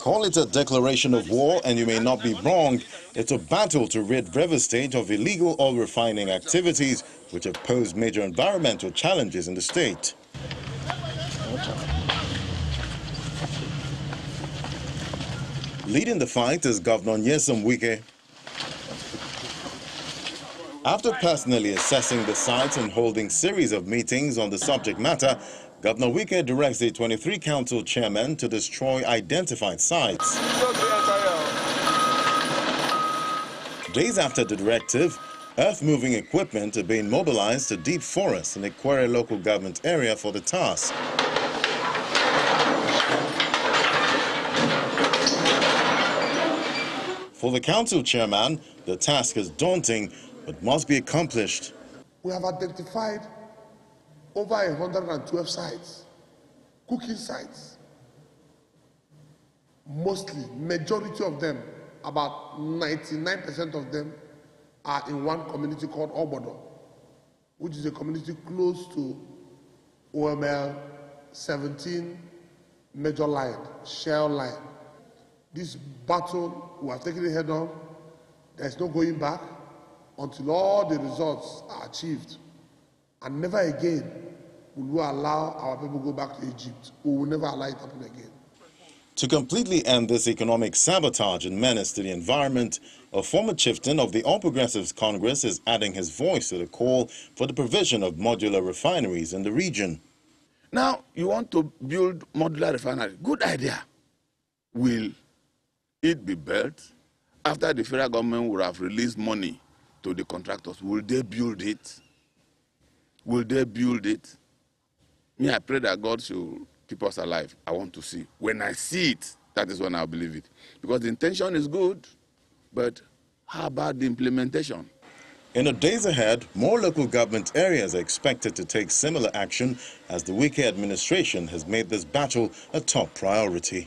Call it a declaration of war, and you may not be wrong. It's a battle to rid Rivers State of illegal oil refining activities, which have posed major environmental challenges in the state. Leading the fight is Governor Nyesom Wike. After personally assessing the site and holding series of meetings on the subject matter, Governor Wike directs the 23 council chairmen to destroy identified sites. Days after the directive, earth-moving equipment had been mobilized to deep forests in the Ikwerre local government area for the task. For the council chairman, the task is daunting but must be accomplished. We have identified over 112 sites, cooking sites. Mostly, majority of them, about 99% of them, are in one community called Obodo, which is a community close to OML17 major line, Shell line. This battle, we are taking it head on. There's no going back until all the results are achieved. And never again will we allow our people to go back to Egypt. We will never allow it happen again. To completely end this economic sabotage and menace to the environment, a former chieftain of the All-Progressives Congress is adding his voice to the call for the provision of modular refineries in the region. Now, you want to build modular refineries. Good idea. Will it be built after the federal government would have released money to the contractors? Will they build it? Will they build it? Me, I pray that God should keep us alive. I want to see. When I see it, that is when I'll believe it. Because the intention is good, but how about the implementation? In the days ahead, more local government areas are expected to take similar action as the Wike administration has made this battle a top priority.